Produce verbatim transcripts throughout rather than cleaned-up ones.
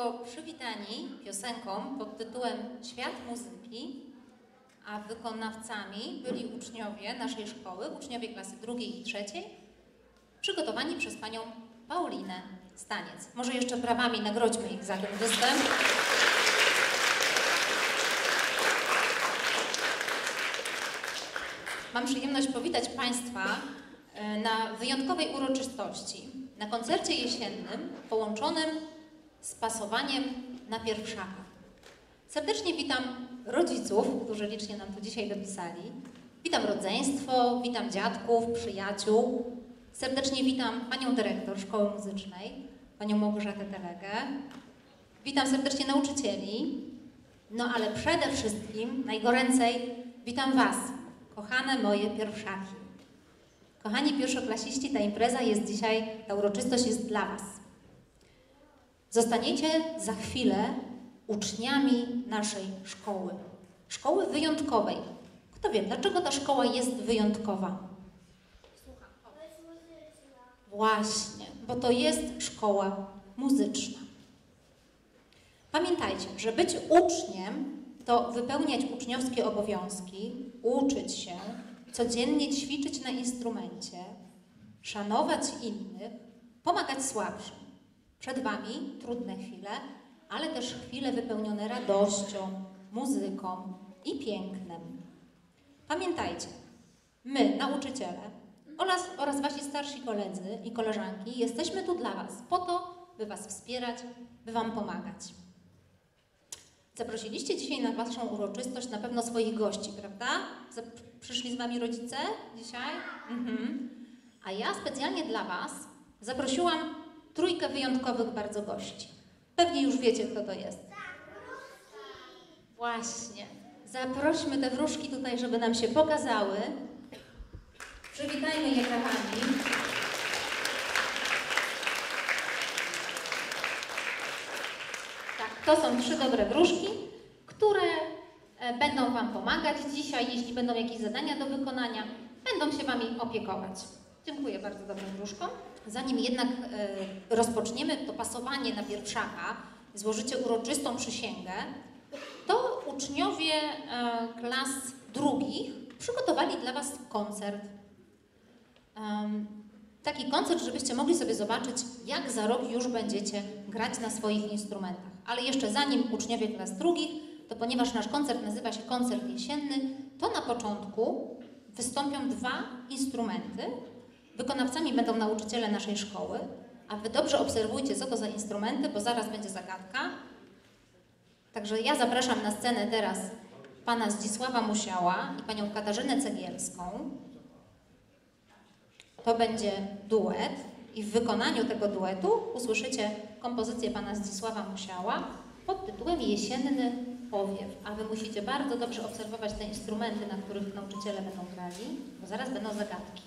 Państwo przywitani piosenką pod tytułem Świat muzyki, a wykonawcami byli uczniowie naszej szkoły, uczniowie klasy drugiej i trzeciej, przygotowani przez panią Paulinę Staniec. Może jeszcze brawami nagrodźmy ich za ten występ. Mam przyjemność powitać Państwa na wyjątkowej uroczystości, na koncercie jesiennym połączonym z pasowaniem na pierwszaka. Serdecznie witam rodziców, którzy licznie nam tu dzisiaj dopisali. Witam rodzeństwo, witam dziadków, przyjaciół. Serdecznie witam panią dyrektor Szkoły Muzycznej, panią Małgorzatę Telegę. Witam serdecznie nauczycieli, no ale przede wszystkim, najgoręcej, witam Was, kochane moje pierwszaki. Kochani pierwszoklasiści, ta impreza jest dzisiaj, ta uroczystość jest dla Was. Zostaniecie za chwilę uczniami naszej szkoły. Szkoły wyjątkowej. Kto wie, dlaczego ta szkoła jest wyjątkowa? Słucham. Właśnie, bo to jest szkoła muzyczna. Pamiętajcie, że być uczniem to wypełniać uczniowskie obowiązki, uczyć się, codziennie ćwiczyć na instrumencie, szanować innych, pomagać słabszym. Przed Wami trudne chwile, ale też chwile wypełnione radością, muzyką i pięknem. Pamiętajcie, my, nauczyciele oraz, oraz Wasi starsi koledzy i koleżanki, jesteśmy tu dla Was po to, by Was wspierać, by Wam pomagać. Zaprosiliście dzisiaj na Waszą uroczystość na pewno swoich gości, prawda? Przyszli z Wami rodzice dzisiaj? Mhm. A ja specjalnie dla Was zaprosiłam trójkę wyjątkowych bardzo gości. Pewnie już wiecie, kto to jest. Właśnie. Zaprośmy te wróżki tutaj, żeby nam się pokazały. Przywitajmy je brawami. Tak, to są trzy dobre wróżki, które będą Wam pomagać dzisiaj, jeśli będą jakieś zadania do wykonania, będą się Wami opiekować. Dziękuję bardzo dobrym wróżkom. Zanim jednak y, rozpoczniemy to pasowanie na pierwszaka, złożycie uroczystą przysięgę, to uczniowie y, klas drugich przygotowali dla Was koncert. Um, taki koncert, żebyście mogli sobie zobaczyć, jak za rok już będziecie grać na swoich instrumentach. Ale jeszcze zanim uczniowie klas drugich, to ponieważ nasz koncert nazywa się koncert jesienny, to na początku wystąpią dwa instrumenty. Wykonawcami będą nauczyciele naszej szkoły, a Wy dobrze obserwujcie, co to za instrumenty, bo zaraz będzie zagadka. Także ja zapraszam na scenę teraz pana Zdzisława Musiała i panią Katarzynę Cegielską. To będzie duet i w wykonaniu tego duetu usłyszycie kompozycję pana Zdzisława Musiała pod tytułem Jesienny powiew, a Wy musicie bardzo dobrze obserwować te instrumenty, na których nauczyciele będą grali, bo zaraz będą zagadki.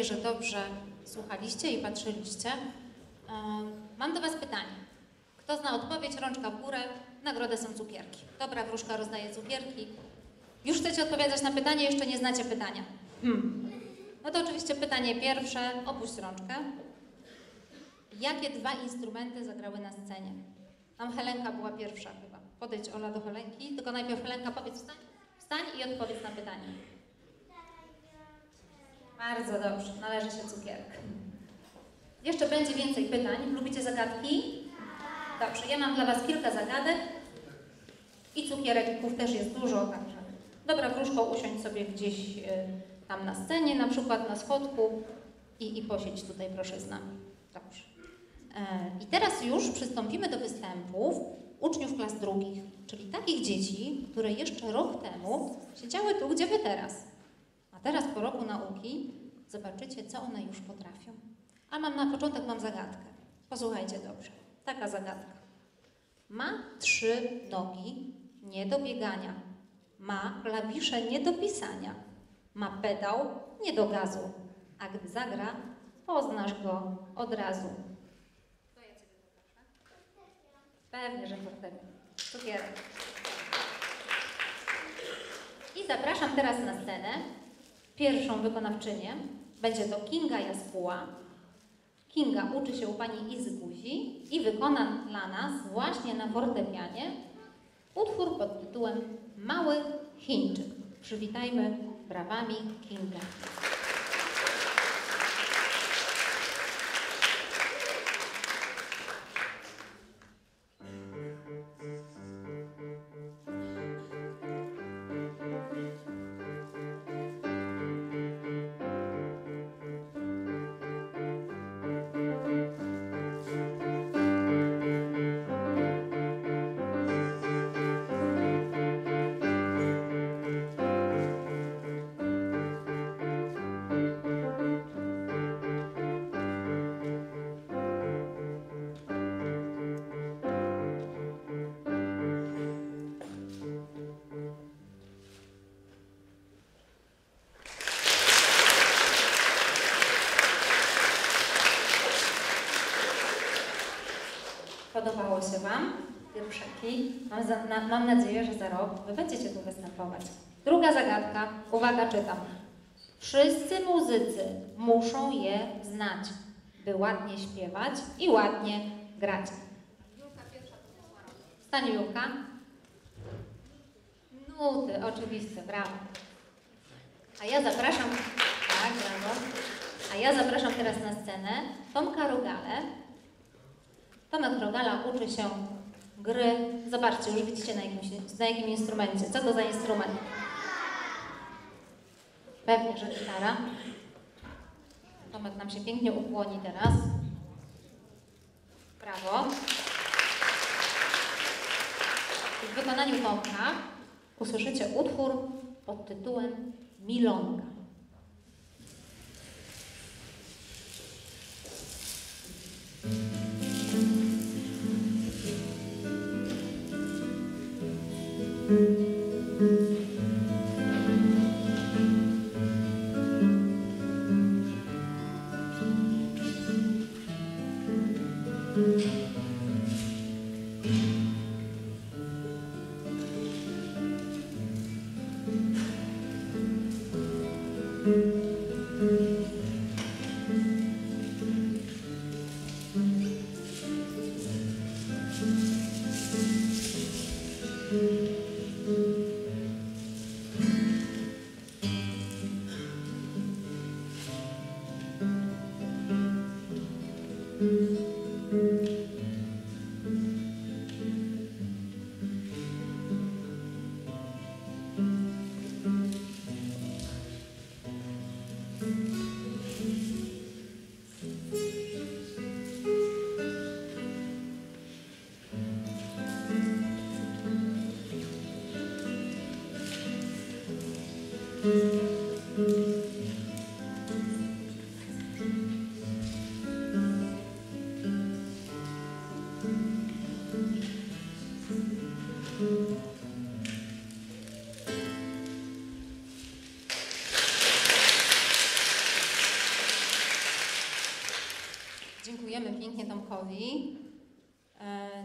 nadzieję, że dobrze słuchaliście i patrzyliście. Mam do Was pytanie. Kto zna odpowiedź, rączka w górę, nagrodę są cukierki. Dobra wróżka rozdaje cukierki. Już chcecie odpowiadać na pytanie, jeszcze nie znacie pytania. Hmm. No to oczywiście pytanie pierwsze, opuść rączkę. Jakie dwa instrumenty zagrały na scenie? Tam Helenka była pierwsza chyba. Podejdź Ola do Helenki, tylko najpierw Helenka powiedz wstań, wstań i odpowiedz na pytanie. Bardzo dobrze, należy się cukierek. Jeszcze będzie więcej pytań. Lubicie zagadki? Dobrze, ja mam dla Was kilka zagadek i cukierków też jest dużo, także dobra wróżko, usiądź sobie gdzieś yy, tam na scenie, na przykład na schodku i, i posiedź tutaj proszę z nami. Dobrze. Yy, I teraz już przystąpimy do występów uczniów klas drugich, czyli takich dzieci, które jeszcze rok temu siedziały tu, gdzie Wy teraz. A teraz po roku nauki zobaczycie, co one już potrafią. A mam na początek mam zagadkę. Posłuchajcie dobrze. Taka zagadka. Ma trzy nogi nie do biegania. Ma klawisze nie do pisania. Ma pedał nie do gazu. A gdy zagra, poznasz go od razu. To ja Ciebie poproszę. Pewnie, że fortepian. Cukierek. I zapraszam teraz na scenę. Pierwszą wykonawczynię będzie to Kinga Jaskuła. Kinga uczy się u pani Izy Guzi i wykona dla nas właśnie na fortepianie utwór pod tytułem Mały Chińczyk. Przywitajmy brawami Kingę. Podobało się Wam? Wieruszaki. Mam, za, na, mam nadzieję, że za rok Wy będziecie tu występować. Druga zagadka. Uwaga, czytam. Wszyscy muzycy muszą je znać, by ładnie śpiewać i ładnie grać. Julka pierwsza podniosła rąkę. Wstań Julka. Nuty, oczywiście, brawo. A ja zapraszam... Tak, brawo. A ja zapraszam teraz na scenę Tomka Rogalę. Tomek Rogala uczy się gry. Zobaczcie, już widzicie na jakim, na jakim instrumencie. Co to za instrument? Pewnie, że gitara. Tomek nam się pięknie ukłoni teraz. Brawo. I w wykonaniu Tomka usłyszycie utwór pod tytułem Milonga. Thank you. Dziękujemy pięknie Tomkowi.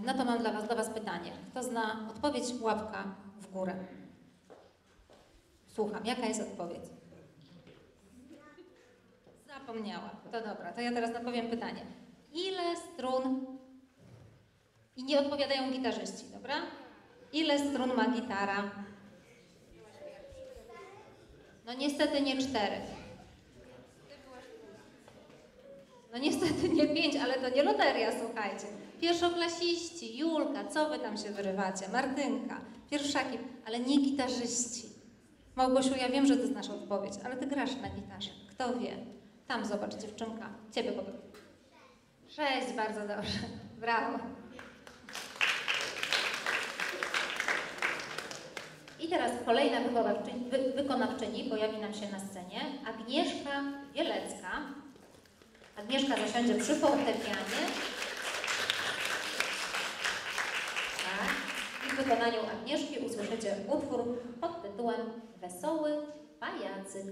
No to mam dla was, dla was pytanie. Kto zna odpowiedź, łapka w górę. Słucham, jaka jest odpowiedź? Zapomniała. To dobra, to ja teraz odpowiem pytanie. Ile strun... I nie odpowiadają gitarzyści, dobra? Ile strun ma gitara? No niestety nie cztery. No niestety nie pięć, ale to nie loteria, słuchajcie. Pierwszoklasiści, Julka, co wy tam się wyrywacie? Martynka, pierwszaki, ale nie gitarzyści. Małgosiu, ja wiem, że ty znasz odpowiedź, ale ty grasz na gitarze. Kto wie? Tam zobacz, dziewczynka. Ciebie poproszę. Sześć, bardzo dobrze. Brawo. I teraz kolejna wykonawczyni, wy, wykonawczyni pojawi nam się na scenie. Agnieszka Wielecka. Agnieszka zasiądzie przy fortepianie. Tak. I w wykonaniu Agnieszki usłyszycie utwór pod tytułem Wesoły Pajacyk.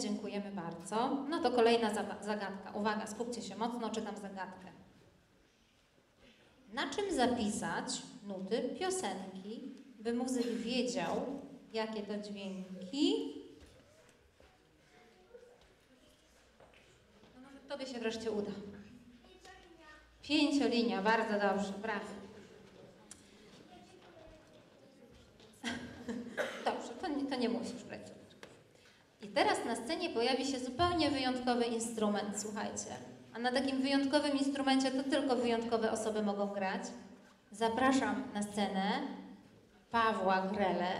Dziękujemy bardzo. No to kolejna zagadka. Uwaga, skupcie się mocno, czytam zagadkę. Na czym zapisać nuty piosenki, by muzyk wiedział, jakie to dźwięki? No może tobie się wreszcie uda. Pięciolinia. Pięciolinia, bardzo dobrze, brawo. Dobrze, to nie, to nie musisz brać. I teraz na scenie pojawi się zupełnie wyjątkowy instrument, słuchajcie. A na takim wyjątkowym instrumencie to tylko wyjątkowe osoby mogą grać. Zapraszam na scenę Pawła Grelę,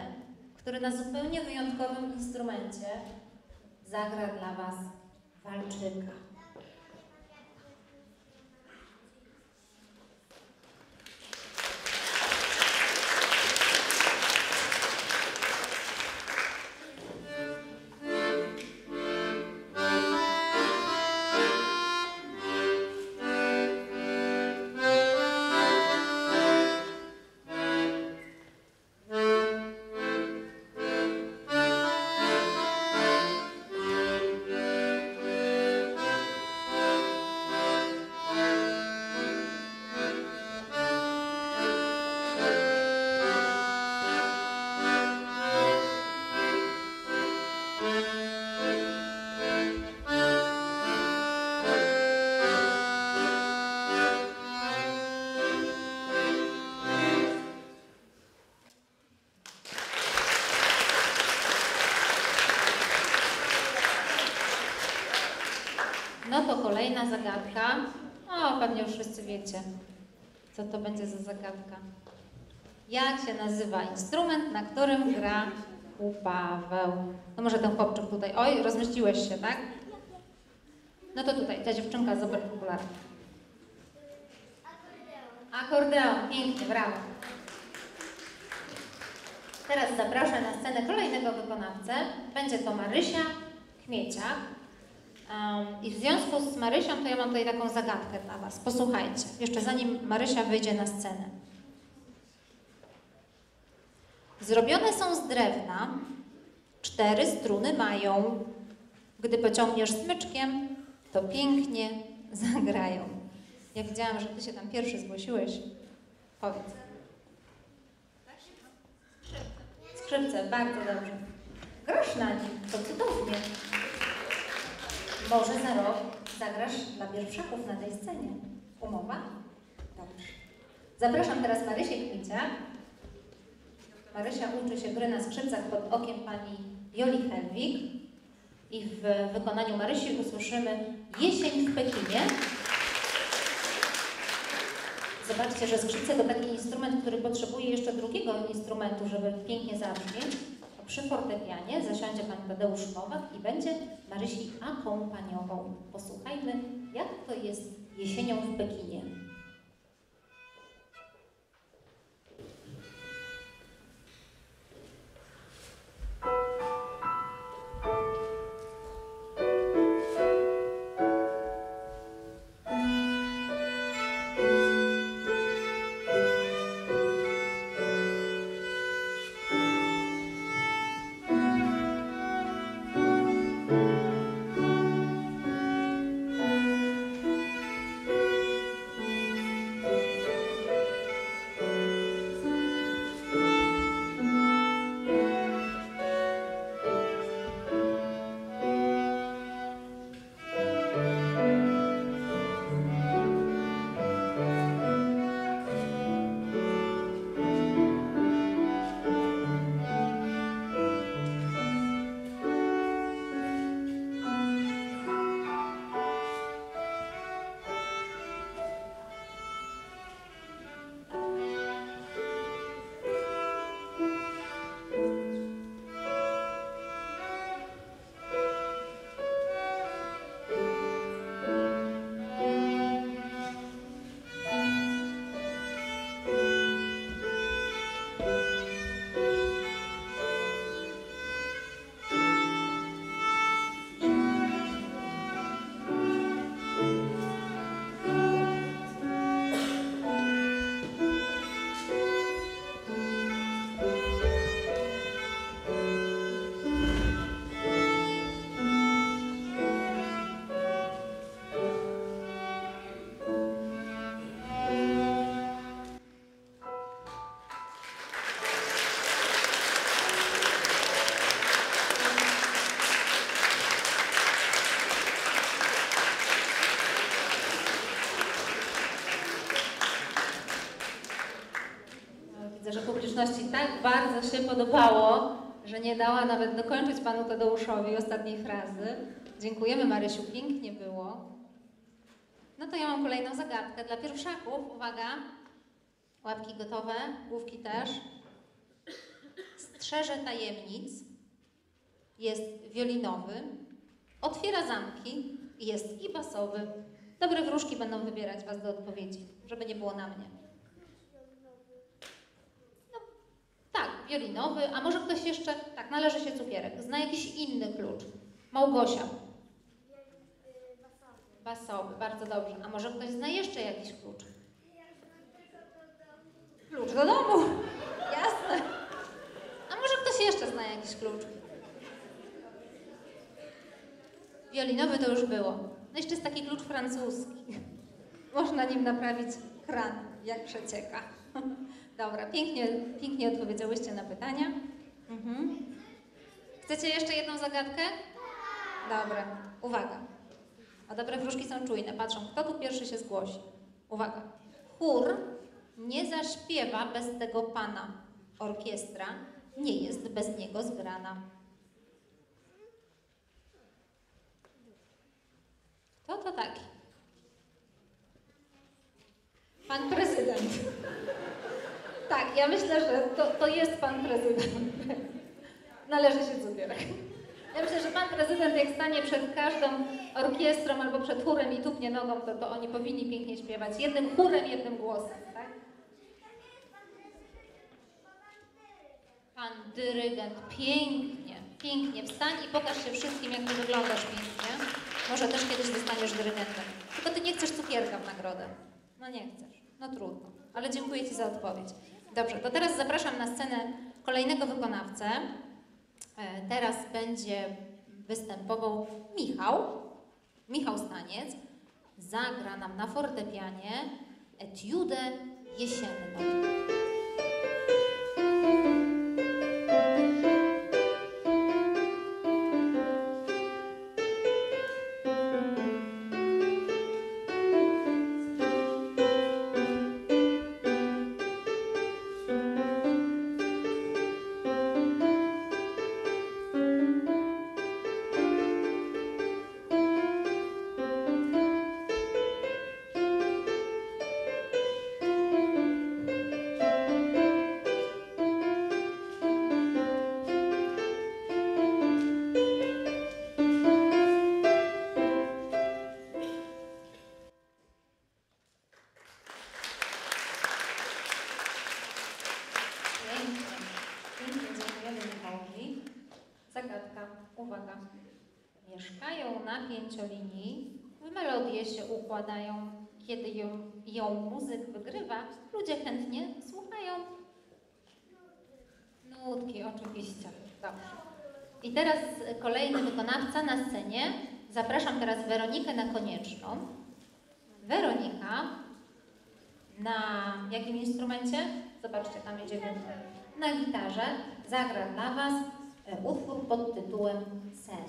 który na zupełnie wyjątkowym instrumencie zagra dla was walczyka. Kolejna zagadka. O, pewnie już wszyscy wiecie, co to będzie za zagadka. Jak się nazywa instrument, na którym gra Paweł? No może ten chłopczyk tutaj. Oj, rozmyśliłeś się, tak? No to tutaj, ta dziewczynka, zobacz popularna. Akordeon. Akordeon, pięknie, brawo. Teraz zapraszam na scenę kolejnego wykonawcę. Będzie to Marysia Kmieciak. Um, I w związku z Marysią to ja mam tutaj taką zagadkę dla was. Posłuchajcie, jeszcze zanim Marysia wyjdzie na scenę. Zrobione są z drewna, cztery struny mają. Gdy pociągniesz smyczkiem, to pięknie zagrają. Ja widziałam, że ty się tam pierwszy zgłosiłeś. Powiedz. Skrzypce. Skrzypce, bardzo dobrze. Grosz na nim, to cudownie. Może za rok zagrasz dla pierwszaków na tej scenie. Umowa? Dobrze. Zapraszam teraz Marysię Kmieciak. Marysia uczy się gry na skrzypcach pod okiem pani Joli Helwig i w wykonaniu Marysi usłyszymy Jesień w Pekinie. Zobaczcie, że skrzypce to taki instrument, który potrzebuje jeszcze drugiego instrumentu, żeby pięknie zabrzmieć. Przy fortepianie zasiądzie pan Tadeusz Nowak i będzie Marysi akompaniował. Posłuchajmy, jak to jest jesienią w Pekinie. Tak bardzo się podobało, że nie dała nawet dokończyć panu Tadeuszowi ostatniej frazy. Dziękujemy, Marysiu, pięknie było. No to ja mam kolejną zagadkę dla pierwszaków. Uwaga, łapki gotowe, główki też. Strzeże tajemnic, jest wiolinowy, otwiera zamki, jest i basowy. Dobre wróżki będą wybierać was do odpowiedzi, żeby nie było na mnie. Wiolinowy, a może ktoś jeszcze, tak, należy się cukierek, zna jakiś inny klucz. Małgosia. Basowy. Basowy, bardzo dobrze. A może ktoś zna jeszcze jakiś klucz? Ja znam tylko do domu. Klucz do domu, jasne. A może ktoś jeszcze zna jakiś klucz? Wiolinowy to już było. No jeszcze jest taki klucz francuski. Można nim naprawić kran, jak przecieka. Dobra, pięknie, pięknie odpowiedziałyście na pytania. Mhm. Chcecie jeszcze jedną zagadkę? Dobra, uwaga. A dobre wróżki są czujne, patrzą, kto tu pierwszy się zgłosi. Uwaga. Chór nie zaśpiewa bez tego pana. Orkiestra nie jest bez niego zgrana. Kto to taki? Pan prezydent. Tak, ja myślę, że to, to jest pan prezydent. Należy się cukierek. Ja myślę, że pan prezydent, jak stanie przed każdą orkiestrą albo przed chórem i tupnie nogą, to, to oni powinni pięknie śpiewać. Jednym chórem, jednym głosem, tak? Pan dyrygent, pięknie, pięknie. Wstań i pokaż się wszystkim, jak ty wyglądasz pięknie. Może też kiedyś zostaniesz dyrygentem. Tylko ty nie chcesz cukierka w nagrodę. No nie chcesz, no trudno. Ale dziękuję ci za odpowiedź. Dobrze, to teraz zapraszam na scenę kolejnego wykonawcę. Teraz będzie występował Michał. Michał Staniec zagra nam na fortepianie Etiudę Jesienną. uwaga, mieszkają na pięciolinii, w melodię się układają, kiedy ją, ją muzyk wygrywa, ludzie chętnie słuchają. Nutki oczywiście, dobrze. I teraz kolejny wykonawca na scenie. Zapraszam teraz Weronikę na Konieczną. Weronika na jakim instrumencie? Zobaczcie, tam idzie na gitarze. Zagra dla Was utwór pod tytułem Ser.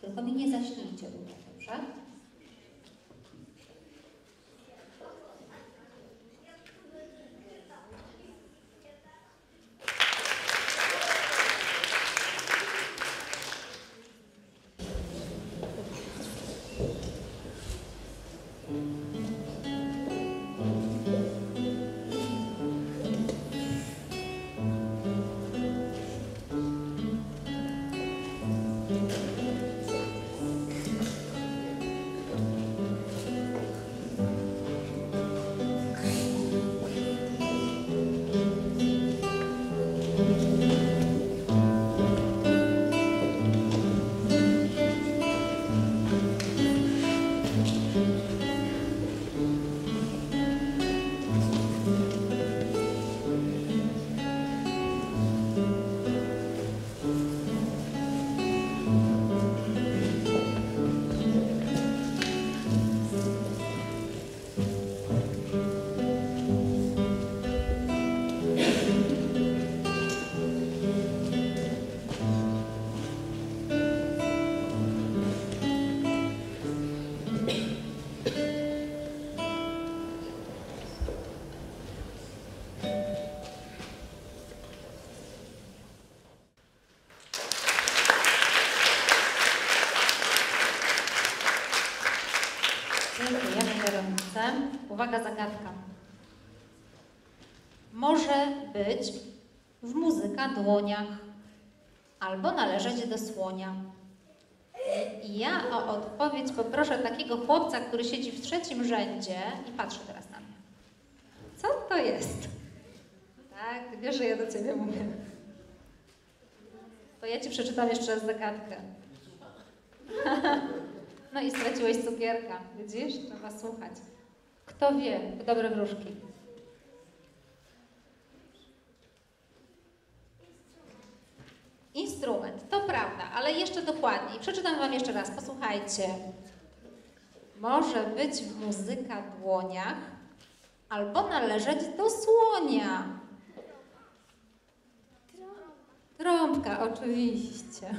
Tylko mi nie zaśnijcie tutaj, dobrze? Uwaga, zagadka. Może być w muzyka dłoniach albo należeć do słonia. I ja o odpowiedź poproszę takiego chłopca, który siedzi w trzecim rzędzie i patrzy teraz na mnie. Co to jest? Tak, ty wiesz, że ja do Ciebie mówię. To ja Ci przeczytam jeszcze raz zagadkę. No i straciłeś cukierka. Widzisz? Trzeba słuchać. Kto wie, dobre wróżki. Instrument, to prawda, ale jeszcze dokładniej. Przeczytam Wam jeszcze raz, posłuchajcie. Może być w muzyka dłoniach albo należeć do słonia. Trąbka, oczywiście.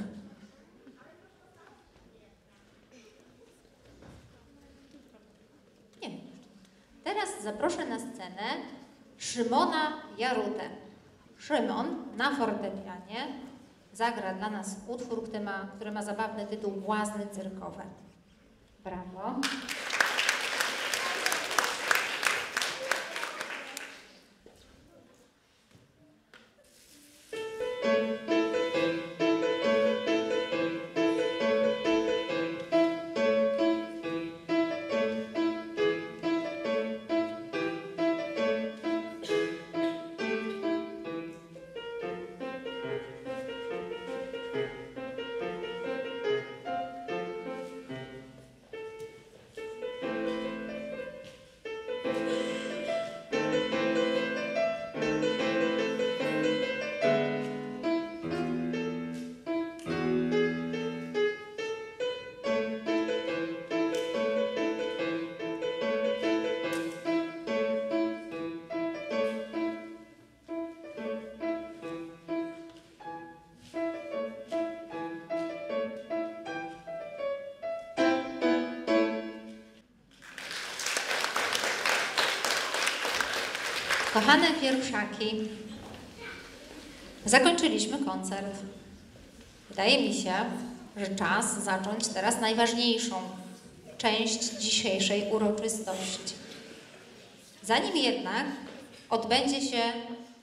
Teraz zaproszę na scenę Szymona Jarutę. Szymon na fortepianie zagra dla nas utwór, który ma, który ma zabawny tytuł Błaźny cyrkowe. Brawo. Kochane pierwszaki, zakończyliśmy koncert. Wydaje mi się, że czas zacząć teraz najważniejszą część dzisiejszej uroczystości. Zanim jednak odbędzie się,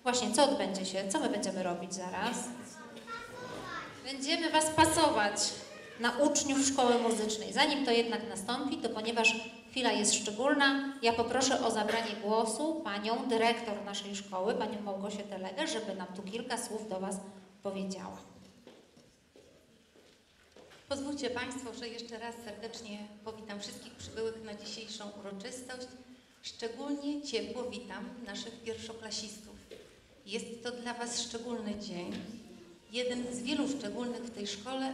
właśnie co odbędzie się, co my będziemy robić zaraz? Będziemy Was pasować na uczniów szkoły muzycznej. Zanim to jednak nastąpi, to ponieważ chwila jest szczególna, ja poproszę o zabranie głosu panią dyrektor naszej szkoły, panią Małgosię Telegę, żeby nam tu kilka słów do Was powiedziała. Pozwólcie Państwo, że jeszcze raz serdecznie powitam wszystkich przybyłych na dzisiejszą uroczystość. Szczególnie ciepło witam naszych pierwszoklasistów. Jest to dla Was szczególny dzień, jeden z wielu szczególnych w tej szkole,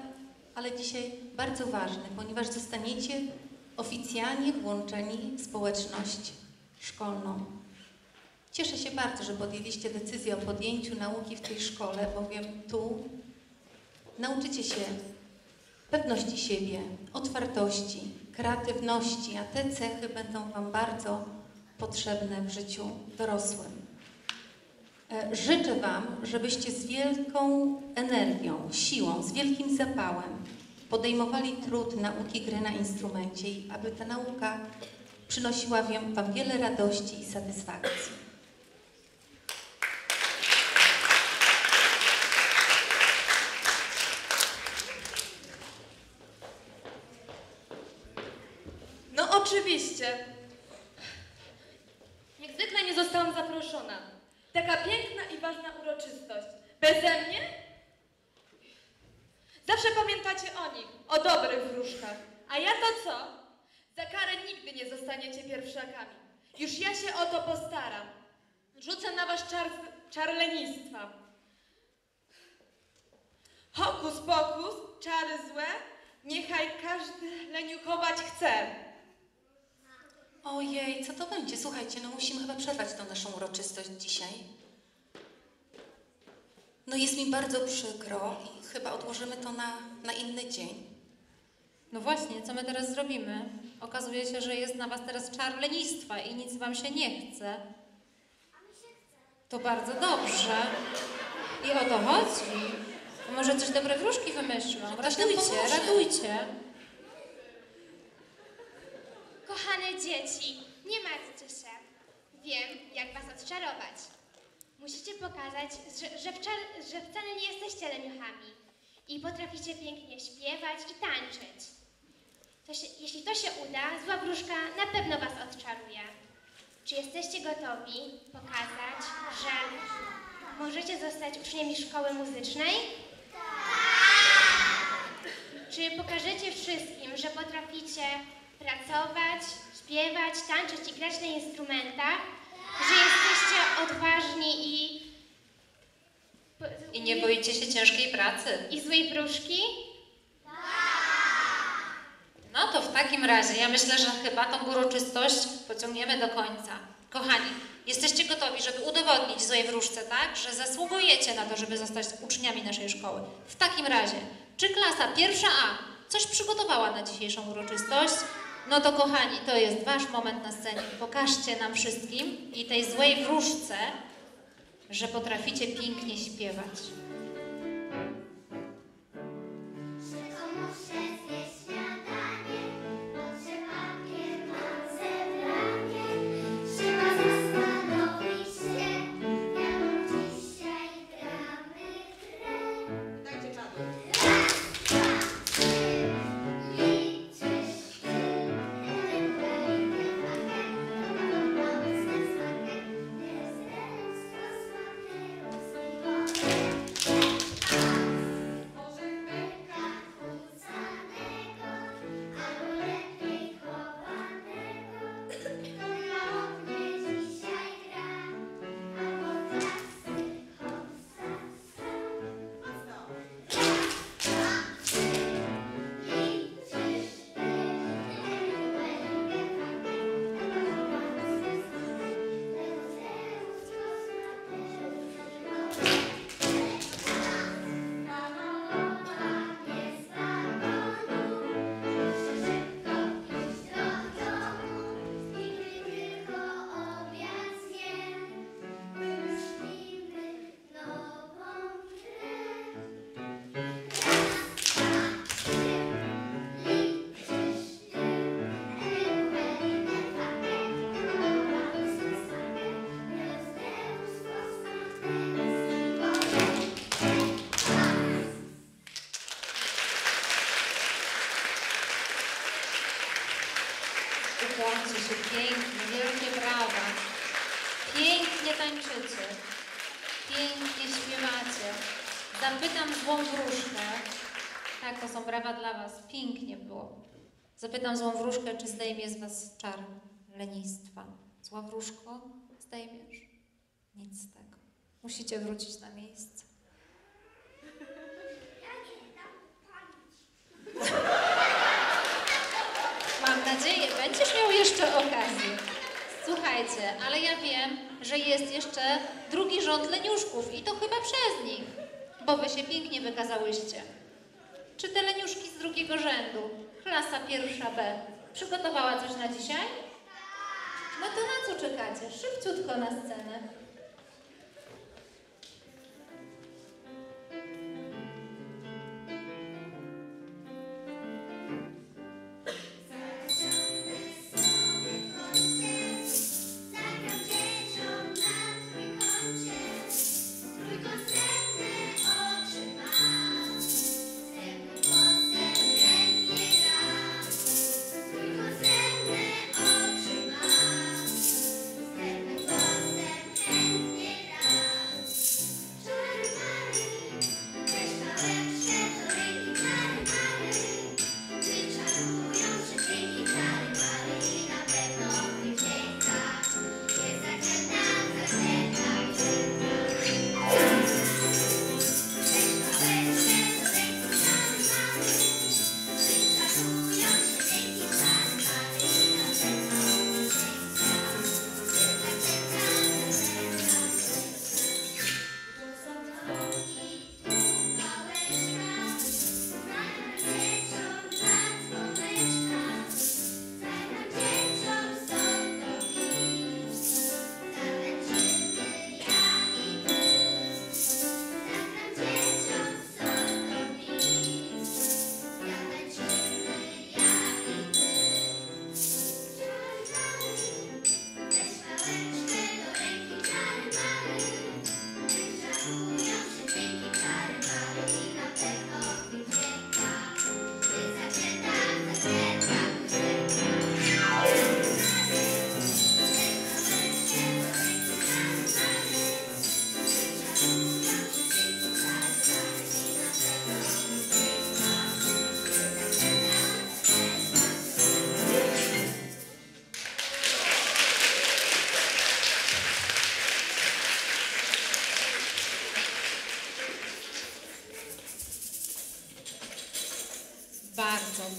ale dzisiaj bardzo ważny, ponieważ zostaniecie oficjalnie włączeni w społeczność szkolną. Cieszę się bardzo, że podjęliście decyzję o podjęciu nauki w tej szkole, bowiem tu nauczycie się pewności siebie, otwartości, kreatywności, a te cechy będą Wam bardzo potrzebne w życiu dorosłym. Życzę Wam, żebyście z wielką energią, siłą, z wielkim zapałem podejmowali trud nauki gry na instrumencie i aby ta nauka przynosiła Wam wiele radości i satysfakcji. No oczywiście. Jak zwykle nie zostałam zaproszona. Taka piękna i ważna uroczystość. Beze mnie? Zawsze pamiętacie o nich, o dobrych wróżkach. A ja to co? Za karę nigdy nie zostaniecie pierwszakami. Już ja się o to postaram. Rzucę na was czar, czarlenistwa. Hokus pokus, czary złe, niechaj każdy leniuchować chce. Ojej, co to będzie? Słuchajcie, no musimy chyba przerwać tą naszą uroczystość dzisiaj. No jest mi bardzo przykro i chyba odłożymy to na, na inny dzień. No właśnie, co my teraz zrobimy? Okazuje się, że jest na was teraz czar lenistwa i nic wam się nie chce. To bardzo dobrze. I o to chodzi. Może coś dobre wróżki wymyślą. Radujcie, radujcie. Kochane dzieci, nie martwcie się. Wiem, jak was odczarować. Musicie pokazać, że, że, że wcale nie jesteście leniuchami i potraficie pięknie śpiewać i tańczyć. To się, jeśli to się uda, zła wróżka na pewno was odczaruje. Czy jesteście gotowi pokazać, że możecie zostać uczniami szkoły muzycznej? Tak! Czy pokażecie wszystkim, że potraficie pracować, śpiewać, tańczyć i grać na instrumentach? Że jesteście odważni i... I nie boicie się ciężkiej pracy? I złej wróżki? No to w takim razie ja myślę, że chyba tą uroczystość pociągniemy do końca. Kochani, jesteście gotowi, żeby udowodnić złej wróżce, tak? Że zasługujecie na to, żeby zostać uczniami naszej szkoły. W takim razie, czy klasa pierwsza A coś przygotowała na dzisiejszą uroczystość? No to kochani, to jest wasz moment na scenie. Pokażcie nam wszystkim i tej złej wróżce, że potraficie pięknie śpiewać. Błądźcie się pięknie, wielkie brawa. Pięknie tańczycie, pięknie śpiewacie. Zapytam złą wróżkę, Tak, to są brawa dla was. Pięknie było. Zapytam złą wróżkę, czy zdejmie z was czar lenistwa. Zła wróżko, zdejmiesz? Nic z tego. Musicie wrócić na miejsce. Ja nie dam palić. Mam nadzieję, będziesz miał jeszcze okazję. Słuchajcie, ale ja wiem, że jest jeszcze drugi rząd leniuszków i to chyba przez nich, bo wy się pięknie wykazałyście. Czy te leniuszki z drugiego rzędu, klasa pierwsza B, przygotowała coś na dzisiaj? No to na co czekacie? Szybciutko na scenę.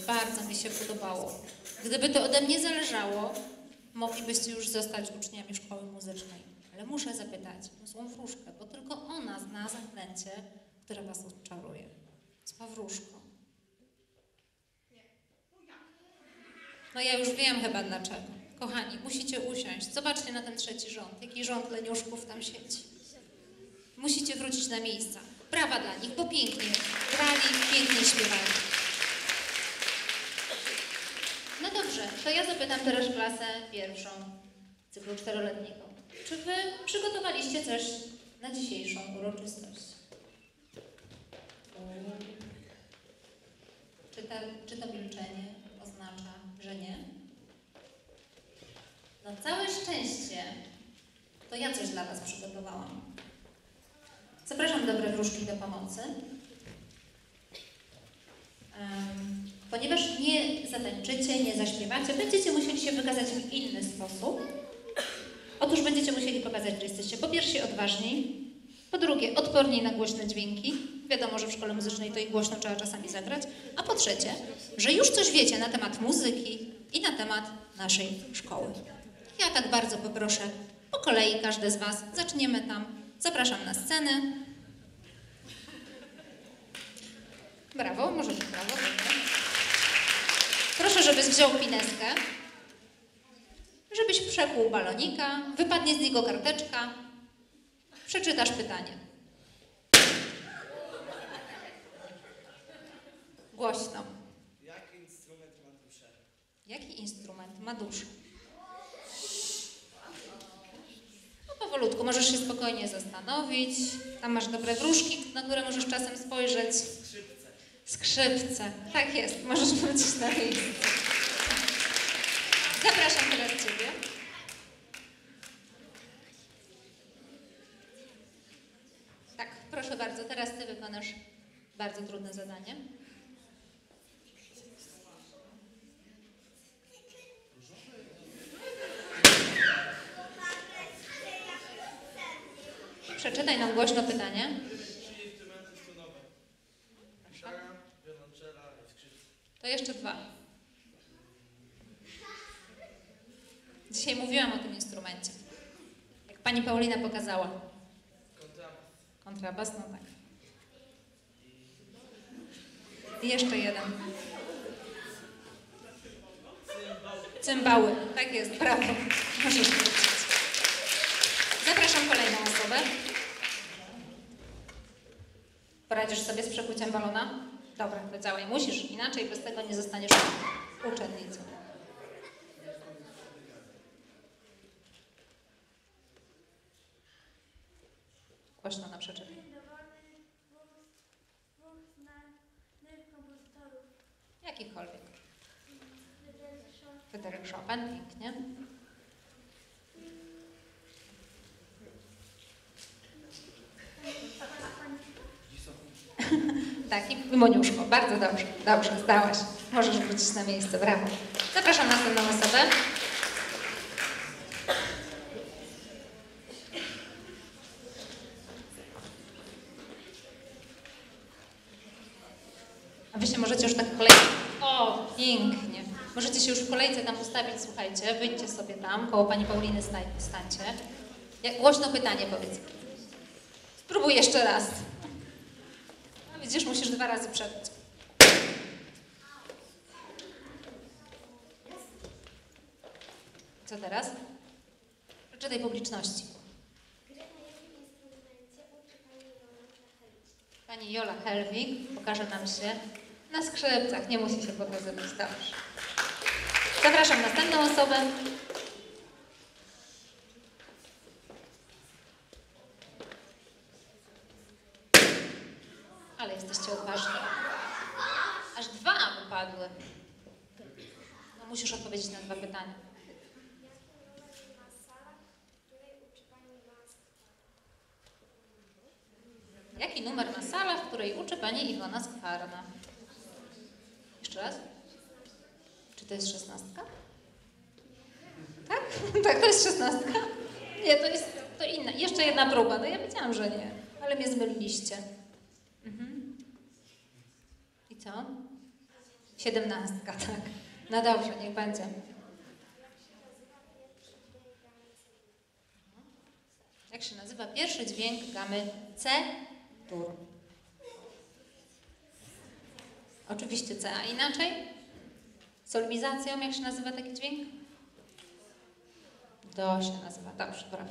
Bardzo mi się podobało. Gdyby to ode mnie zależało, moglibyście już zostać uczniami szkoły muzycznej. Ale muszę zapytać o złą wróżkę, bo tylko ona zna zaklęcie, które was odczaruje. Zła wróżko. No ja już wiem chyba dlaczego. Kochani, musicie usiąść. Zobaczcie na ten trzeci rząd. Jaki rząd leniuszków tam siedzi. Musicie wrócić na miejsca. Brawa dla nich, bo pięknie grali, pięknie śpiewali. No dobrze, to ja zapytam teraz klasę pierwszą cyklu czteroletniego. Czy wy przygotowaliście coś na dzisiejszą uroczystość? Czy, ta, czy to milczenie oznacza, że nie? No całe szczęście, to ja coś dla was przygotowałam. Zapraszam dobre wróżki do pomocy. Um, Ponieważ nie zatańczycie, nie zaśpiewacie, będziecie musieli się wykazać w inny sposób. Otóż będziecie musieli pokazać, że jesteście po pierwsze odważniej, po drugie odporniej na głośne dźwięki. Wiadomo, że w szkole muzycznej to i głośno trzeba czasami zagrać. A po trzecie, że już coś wiecie na temat muzyki i na temat naszej szkoły. Ja tak bardzo poproszę, po kolei każdy z was. Zaczniemy tam. Zapraszam na scenę. Brawo, może być brawo. Proszę, żebyś wziął pineskę, żebyś przekłuł balonika, wypadnie z niego karteczka, przeczytasz pytanie. Głośno. Jaki instrument ma duszę? Jaki instrument ma duszę? No powolutku, możesz się spokojnie zastanowić. Tam masz dobre wróżki, na które możesz czasem spojrzeć. Skrzypce. Tak jest. Możesz wrócić na miejsce. Zapraszam teraz ciebie. Tak, proszę bardzo. Teraz ty wykonasz bardzo trudne zadanie. Przeczytaj nam głośno pytanie. To jeszcze dwa. Dzisiaj mówiłam o tym instrumencie. Jak pani Paulina pokazała. Kontrabas, no tak. I jeszcze jeden. Cymbały. Tak jest, brawo. Możesz wrócić. Zapraszam kolejną osobę. Poradzisz sobie z przekuciem balona? Dobra, to działaj. Musisz, inaczej bez tego nie zostaniesz uczennicą. Głośno nam przeczytaj. Jakikolwiek. Fryderyk Chopin, pięknie. Tak, i Moniuszko. Bardzo dobrze, dobrze, zdałaś. Możesz wrócić na miejsce, brawo. Zapraszam następną osobę. A wy się możecie już tak w kolejce... O, pięknie. Możecie się już w kolejce tam ustawić, słuchajcie. Wyjdźcie sobie tam, koło pani Pauliny stańcie. Głośno pytanie powiedz. Spróbuj jeszcze raz. Widzisz, musisz dwa razy przebić. Co teraz? Przeczytaj publiczności. Gry na jakim instrumencie uczy pani Jola Helwig? Pani Jola Helwig pokaże nam się na skrzypcach. Nie musi się pokazywać. Dobrze. Zapraszam następną osobę. Ale jesteście odważni. Aż dwa wypadły. No musisz odpowiedzieć na dwa pytania. Jaki numer ma sala, w której uczy pani Ilona Skwarna? Jeszcze raz. Czy to jest szesnastka? Tak? Tak, to jest szesnastka? Nie, to jest to inna. Jeszcze jedna próba. No ja wiedziałam, że nie. Ale mnie zmyliliście. Mhm. I co? Siedemnastka, tak. No dobrze, niech będzie. Jak się nazywa pierwszy dźwięk gamy C-dur? Oczywiście C, a inaczej? Solmizacją, jak się nazywa taki dźwięk? Do się nazywa, dobrze, brawo.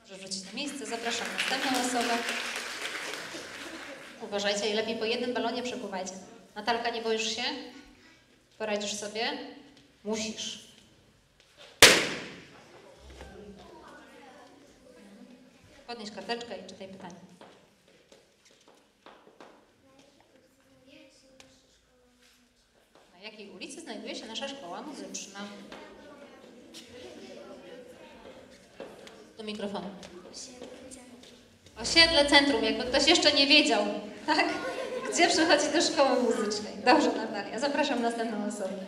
Może rzucić na miejsce, zapraszam następną osobę. Uważajcie i lepiej po jednym balonie przepływajcie. Natalka, nie boisz się? Poradzisz sobie? Musisz. Podnieś karteczkę i czytaj pytanie. Na jakiej ulicy znajduje się nasza szkoła muzyczna? Do mikrofonu. Osiedle Centrum, jakby ktoś jeszcze nie wiedział, tak? Gdzie przychodzi do szkoły muzycznej. Dobrze, Natalia, zapraszam następną osobę.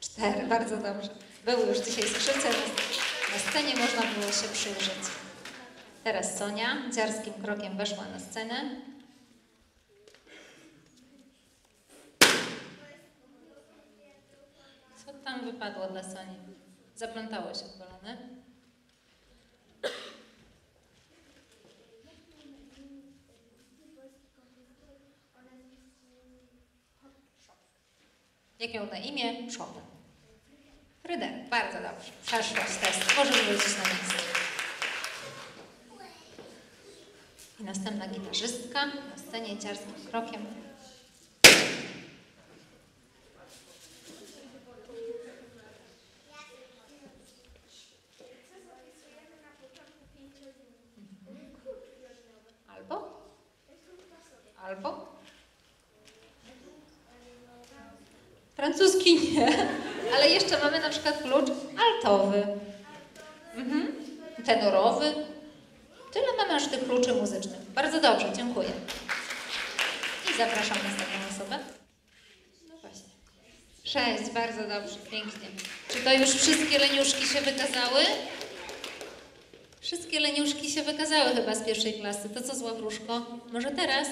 Cztery, bardzo dobrze. Były już dzisiaj skrzypce, na scenie można było się przyjrzeć. Teraz Sonia dziarskim krokiem weszła na scenę. Co tam wypadło dla Soni? Zaplątało się w balony. Jak ją na imię? Chopin. Fryderyk, bardzo dobrze. Przeszła z testu. Możesz wrócić na miejsce. I następna gitarzystka na scenie ciarskim krokiem. Albo? Albo? Francuski nie, ale jeszcze mamy na przykład klucz altowy. Mhm. Tenorowy. Tyle mamy aż tych kluczy muzycznych. Bardzo dobrze, dziękuję. I zapraszam następną osobę. No właśnie. Sześć, bardzo dobrze, pięknie. Czy to już wszystkie leniuszki się wykazały? Wszystkie leniuszki się wykazały chyba z pierwszej klasy. To co, zła wróżko? Może teraz?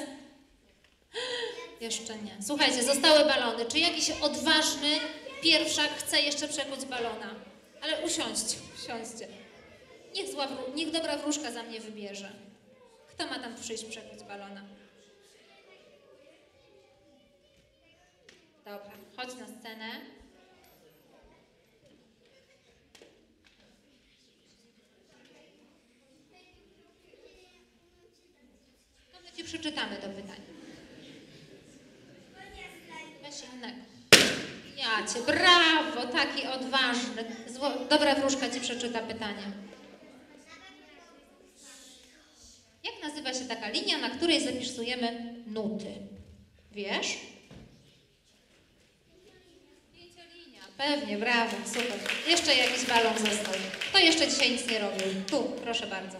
Jeszcze nie. Słuchajcie, zostały balony. Czy jakiś odważny pierwszak chce jeszcze przekuć balona? Ale usiądźcie, usiądźcie. Niech, zła, niech dobra wróżka za mnie wybierze. Kto ma tam przyjść przekuć balona? Dobra, chodź na scenę. To my ci przeczytamy to pytanie. Ja cię, brawo, taki odważny. Zło, dobra wróżka ci przeczyta pytanie. Jak nazywa się taka linia, na której zapisujemy nuty? Wiesz? Pięciolinia. Pewnie, brawo, super. Jeszcze jakiś balon został. To jeszcze dzisiaj nic nie robił. Tu, proszę bardzo.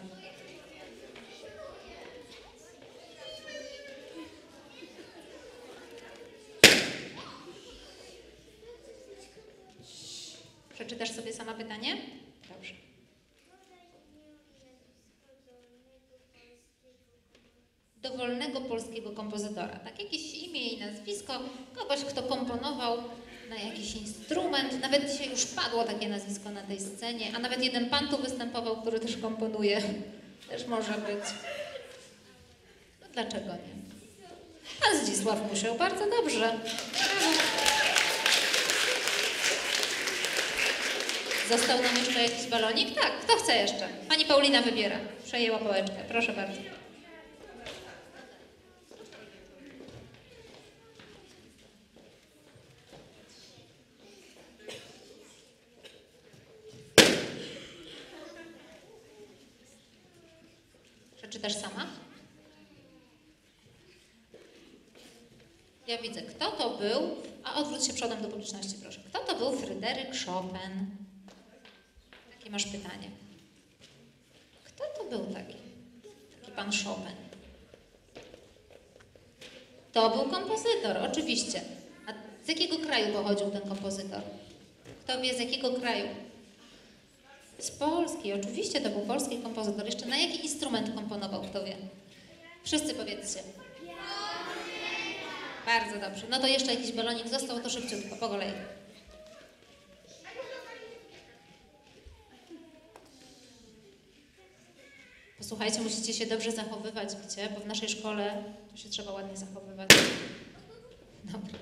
Przeczytasz sobie sama pytanie? Dobrze. Dowolnego polskiego kompozytora. Tak, jakieś imię i nazwisko, kogoś, kto komponował na jakiś instrument. Nawet dzisiaj już padło takie nazwisko na tej scenie, a nawet jeden pan tu występował, który też komponuje. Też może być. No dlaczego nie? Pan Zdzisław Musiał, bardzo dobrze. Został nam jeszcze jakiś balonik? Tak, kto chce jeszcze? Pani Paulina wybiera. Przejęła pałeczkę. Proszę bardzo. Przeczytasz sama? Ja widzę, kto to był. A odwróć się przodem do publiczności, proszę. Kto to był Fryderyk Chopin? Masz pytanie. Kto to był taki? Taki pan Chopin. To był kompozytor, oczywiście. A z jakiego kraju pochodził ten kompozytor? Kto wie, z jakiego kraju? Z Polski, oczywiście to był polski kompozytor. Jeszcze na jaki instrument komponował, kto wie? Wszyscy powiedzcie. Bardzo dobrze. No to jeszcze jakiś balonik został, to szybciutko, po kolei. Posłuchajcie, musicie się dobrze zachowywać, wiecie, bo w naszej szkole to się trzeba ładnie zachowywać. Dobra.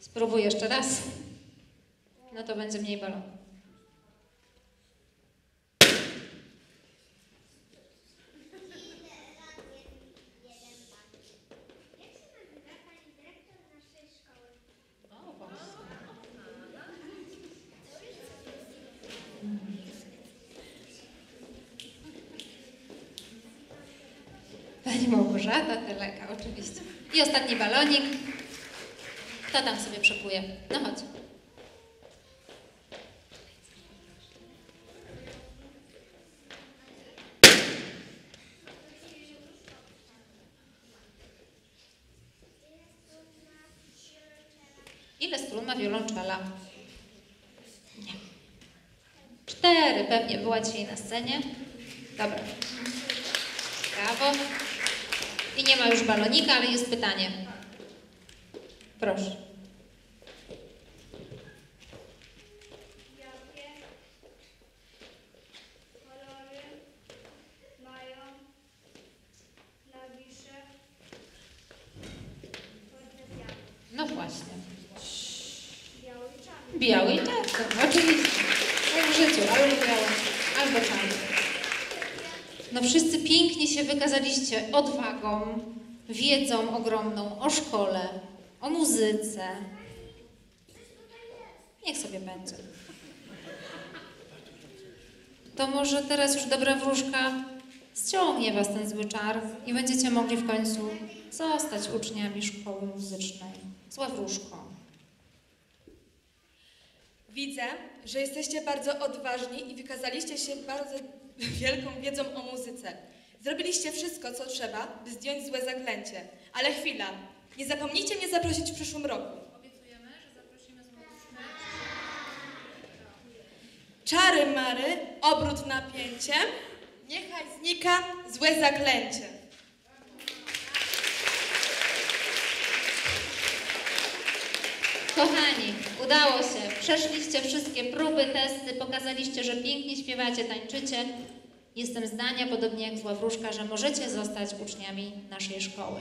Spróbuj jeszcze raz. No to będzie mniej balon. Pani Małgorzata Telega, oczywiście. I ostatni balonik. Kto tam sobie przepłuje? No chodź. Ile strun ma wiolonczela? Nie. Cztery pewnie była dzisiaj na scenie. Dobra. Brawo. I nie ma już balonika, ale jest pytanie. Proszę. Jakie kolory mają klawisze fortepianu? No właśnie. Biały i czarny. Biały i czarny, oczywiście. Jak w życiu, albo biały, albo czarny. No wszyscy pięknie się wykazaliście odwagą, wiedzą ogromną o szkole, o muzyce. Niech sobie będzie. To może teraz już dobra wróżka ściągnie was ten zły czar i będziecie mogli w końcu zostać uczniami szkoły muzycznej. Zła wróżko. Widzę, że jesteście bardzo odważni i wykazaliście się bardzo wielką wiedzą o muzyce. Zrobiliście wszystko, co trzeba, by zdjąć złe zaklęcie. Ale chwila, nie zapomnijcie mnie zaprosić w przyszłym roku. Obiecujemy, że zaprosimy z młodymi. Czary mary, obrót napięciem, niechaj znika złe zaklęcie. Kochani, udało się. Przeszliście wszystkie próby, testy, pokazaliście, że pięknie śpiewacie, tańczycie. Jestem zdania, podobnie jak zła wróżka, że możecie zostać uczniami naszej szkoły.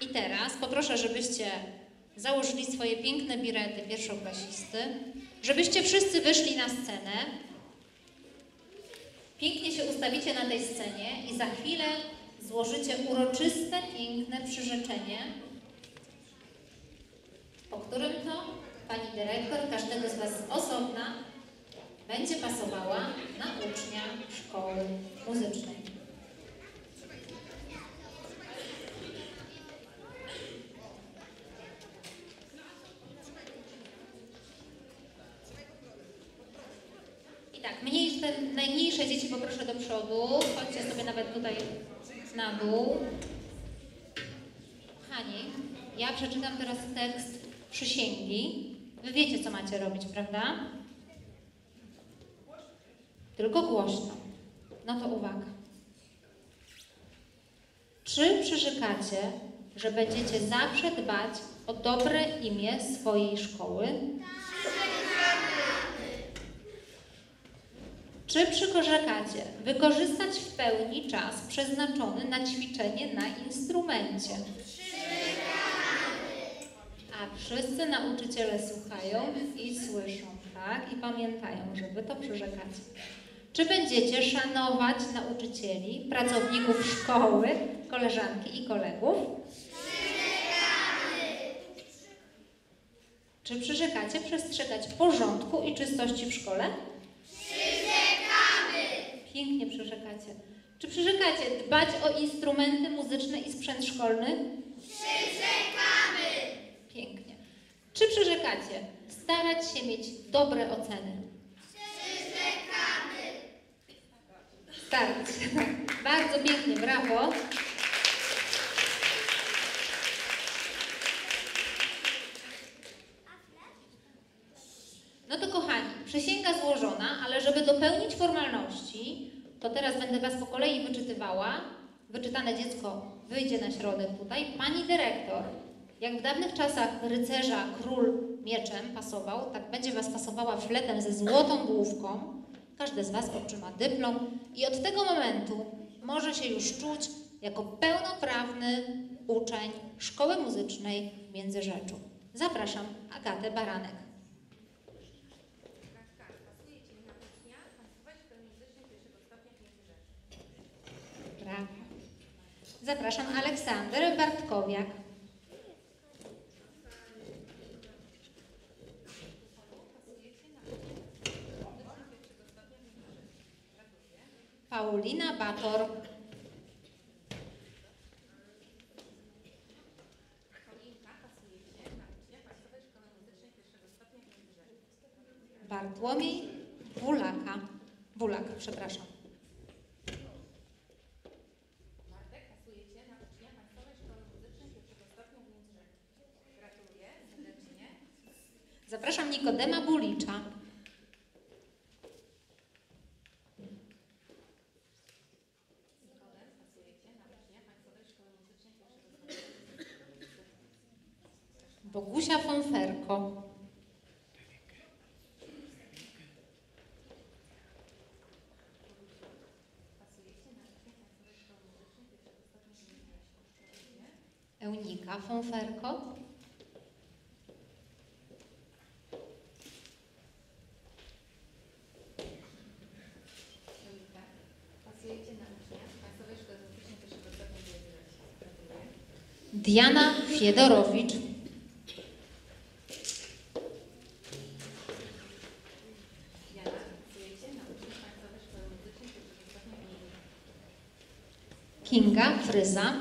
I teraz poproszę, żebyście założyli swoje piękne birety pierwszoklasisty, żebyście wszyscy wyszli na scenę. Pięknie się ustawicie na tej scenie i za chwilę złożycie uroczyste, piękne przyrzeczenie, po którym to pani dyrektor każdego z was osobna będzie pasowała na ucznia szkoły muzycznej. I tak, mniejsze, najmniejsze dzieci poproszę do przodu, chodźcie sobie nawet tutaj na dół. Kochani, ja przeczytam teraz tekst przysięgi. Wy wiecie, co macie robić, prawda? Tylko głośno. No to uwaga. Czy przyrzekacie, że będziecie zawsze dbać o dobre imię swojej szkoły? Tak. Czy przyrzekacie wykorzystać w pełni czas przeznaczony na ćwiczenie na instrumencie? A wszyscy nauczyciele słuchają i słyszą, tak? I pamiętają, że wy to przyrzekacie. Czy będziecie szanować nauczycieli, pracowników szkoły, koleżanki i kolegów? Przyrzekamy! Czy przyrzekacie przestrzegać porządku i czystości w szkole? Przyrzekamy! Pięknie przyrzekacie. Czy przyrzekacie dbać o instrumenty muzyczne i sprzęt szkolny? Przyrzekamy! Pięknie. Czy przyrzekacie starać się mieć dobre oceny? Przyrzekamy! Starać się, tak. Bardzo pięknie, brawo. No to kochani, przysięga złożona, ale żeby dopełnić formalności, to teraz będę was po kolei wyczytywała. Wyczytane dziecko wyjdzie na środek tutaj. Pani dyrektor, jak w dawnych czasach rycerza król mieczem pasował, tak będzie was pasowała fletem ze złotą główką. Każdy z was otrzyma dyplom i od tego momentu może się już czuć jako pełnoprawny uczeń Szkoły Muzycznej w Międzyrzeczu. Zapraszam Agatę Baranek. Brawo. Zapraszam Aleksander Bartkowiak. Paulina Bator. Bartłomiej Bulaka. Bulak, przepraszam. Martek, pasujecie na ucznia Państwowej Szkoły Muzycznej pierwszego stopnia w Międzyrzeczu. Gratuluję serdecznie. Zapraszam Nikodema Bulicza. Bogusia Fonferko. Eunika Fonferko. Diana Fiedorowicz. Kinga Fryza.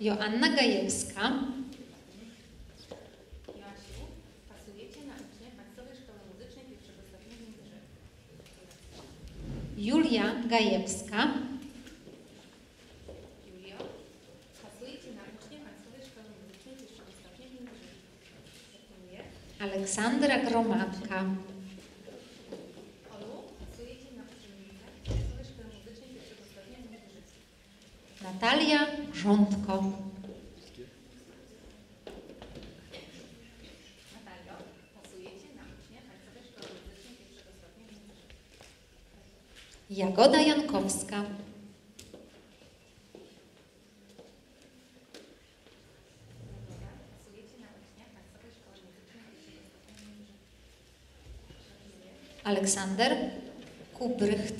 Joanna Gajewska. Joanna Julia Gajewska. Julio, pracujecie na uczniach Państwowej Szkoły Muzycznej pierwszego stopnia w Międzyrzeczu. Aleksandra Gromadka. Olu, pracujecie na uczniach Państwowej Szkoły Muzycznej pierwszego stopnia w Międzyrzeczu. Natalia Rządko. Jagoda Jankowska. Aleksander Kubrycht.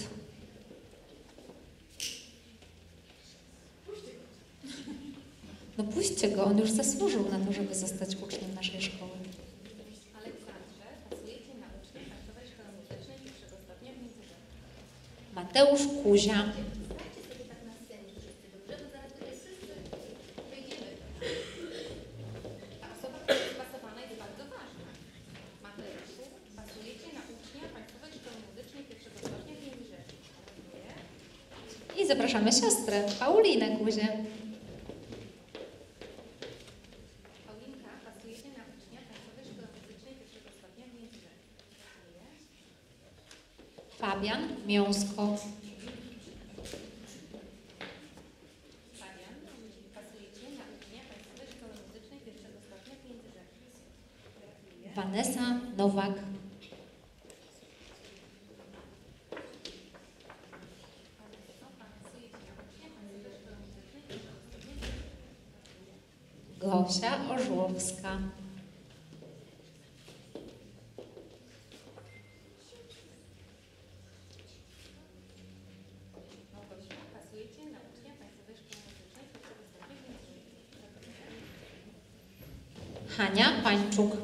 No puśćcie go, on już zasłużył na to, żeby zostać uczniem naszej szkoły. Mateusz Kuzia. I zapraszamy siostrę Paulinę Kuzię. Fabian Miąsko. Fabian, pasujecie na ucznia Państwowej Szkoły Muzycznej pierwszego stopnia w Międzyrzeczu. Vanessa Nowak. Gosia Orzłowska. Hania Pańczuk.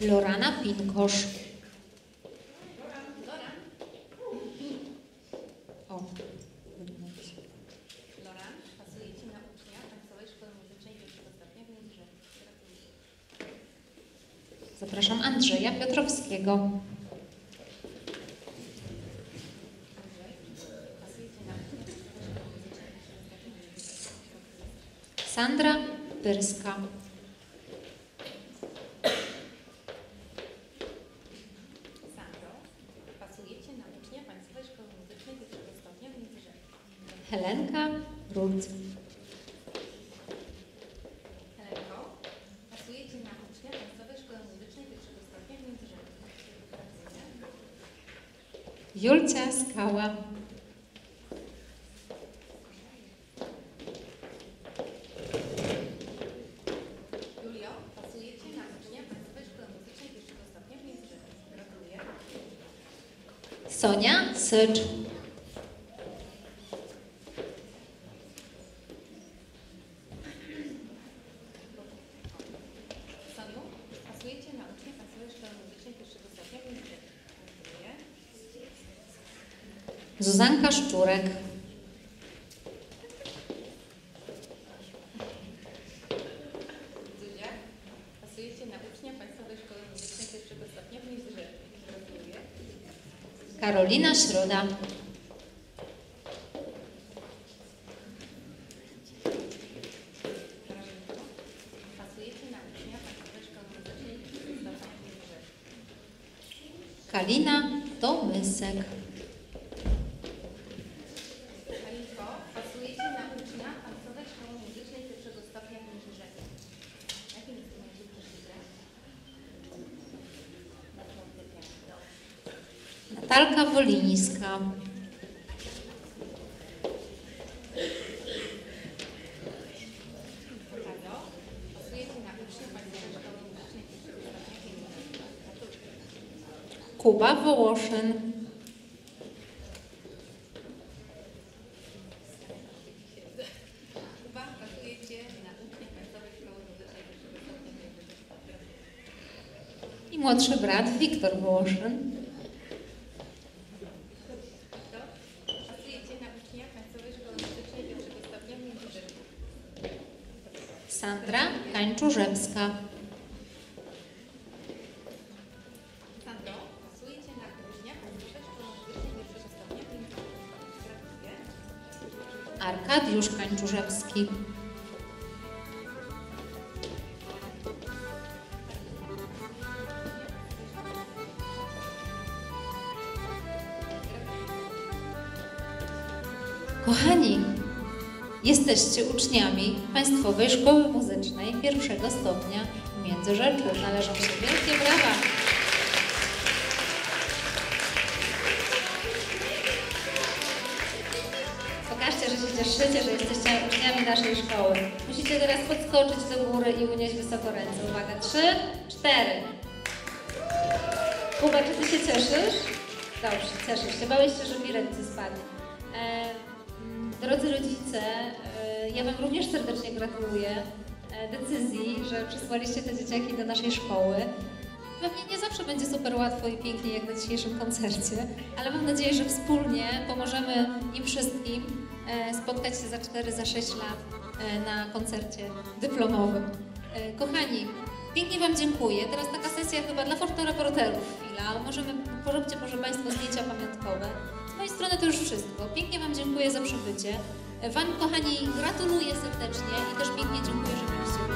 Lorana Pinkosz. O. Loran, pasujecie na ucznia Państwowej Szkoły Muzycznej pierwszego stopnia w Międzyrzeczu. Zapraszam Andrzeja Piotrowskiego. Sandra Pyrska. Sandro, pasujecie na ucznia Państwowej Szkoły Muzycznej pierwszego stopnia w Międzyrzeczu. Helenka Rut. Helenko, pasujecie na ucznia Państwowej Szkoły Muzycznej pierwszego stopnia w Międzyrzeczu. Julcia Skała. Sonia Sycz. Soniu, pasujecie na uczniach Państwowej Szkoły Muzycznej pierwszego stopnia w Międzyrzeczu. Zuzanka Szczurek. Zuzia, pasujecie na uczniach Państwowej Szkoły Muzycznej pierwszego stopnia w Międzyrzeczu. Karolina Środa. Kalina Tomysek. Kalinko, pasujecie na ucznia Państwowej Szkoły Muzycznej pierwszego stopnia w Międzyrzeczu. Jakim instrumencie chcecie grać? Natalka Wolińska. Kuba Wołoszyn. Kuba, pasujecie na uczniach Państwowej Szkoły Muzycznej pierwszego stopnia w Międzyrzeczu. I młodszy brat Wiktor Wołoszyn. Sandra Kańczurzewska. Arkadiusz Kańczurzewski. Kochani, jesteście uczniami Państwowej Szkoły Muzycznej pierwszego stopnia w Międzyrzeczu. Należą się wielkie brawa. Pokażcie, że się cieszycie, że jesteście uczniami naszej szkoły. Musicie teraz podskoczyć do góry i unieść wysoko ręce. Uwaga, trzy, cztery. Kuba, czy ty się cieszysz? Dobrze, cieszysz się. Bałeś się, że mi ręce spadnie. E Drodzy rodzice, ja Wam również serdecznie gratuluję decyzji, że przysłaliście te dzieciaki do naszej szkoły. Pewnie nie zawsze będzie super łatwo i pięknie jak na dzisiejszym koncercie, ale mam nadzieję, że wspólnie pomożemy im wszystkim spotkać się za cztery, za sześć lat na koncercie dyplomowym. Kochani, pięknie Wam dziękuję. Teraz taka sesja chyba dla fotoreporterów chwila. Możemy, poróbcie może Państwo zdjęcia pamiątkowe. Z mojej strony to już wszystko. Pięknie Wam dziękuję za przybycie. Wam, kochani, gratuluję serdecznie i też pięknie dziękuję, że byliście.